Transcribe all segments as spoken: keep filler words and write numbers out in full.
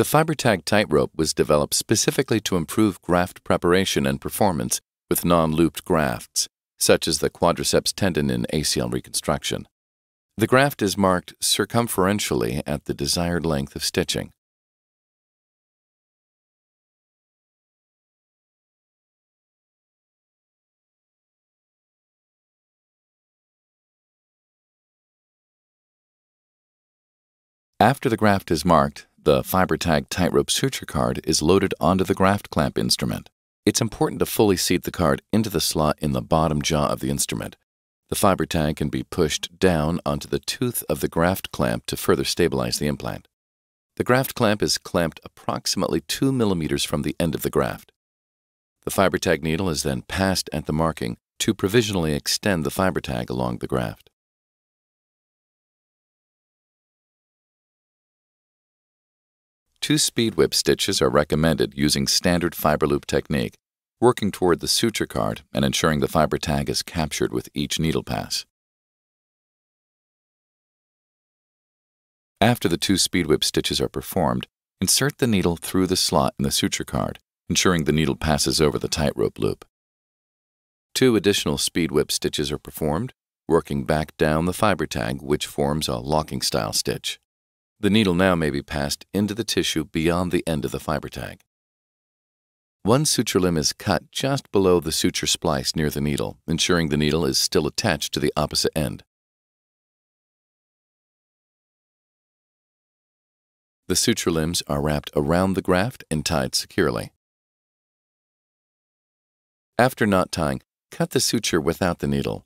The FiberTag tightrope was developed specifically to improve graft preparation and performance with non-looped grafts, such as the quadriceps tendon in A C L reconstruction. The graft is marked circumferentially at the desired length of stitching. After the graft is marked, the FiberTag tightrope suture card is loaded onto the graft clamp instrument. It's important to fully seat the card into the slot in the bottom jaw of the instrument. The FiberTag can be pushed down onto the tooth of the graft clamp to further stabilize the implant. The graft clamp is clamped approximately two millimeters from the end of the graft. The FiberTag needle is then passed at the marking to provisionally extend the FiberTag along the graft. Two speed whip stitches are recommended using standard fiber loop technique, working toward the suture card and ensuring the FiberTag is captured with each needle pass. After the two speed whip stitches are performed, insert the needle through the slot in the suture card, ensuring the needle passes over the tightrope loop. Two additional speed whip stitches are performed, working back down the FiberTag, which forms a locking style stitch. The needle now may be passed into the tissue beyond the end of the FiberTag. One suture limb is cut just below the suture splice near the needle, ensuring the needle is still attached to the opposite end. The suture limbs are wrapped around the graft and tied securely. After knot tying, cut the suture without the needle.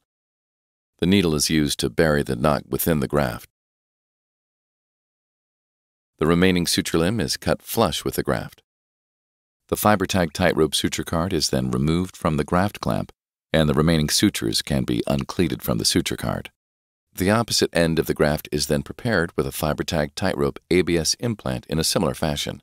The needle is used to bury the knot within the graft. The remaining suture limb is cut flush with the graft. The FiberTag tightrope suture card is then removed from the graft clamp, and the remaining sutures can be uncleated from the suture card. The opposite end of the graft is then prepared with a FiberTag tightrope A B S implant in a similar fashion.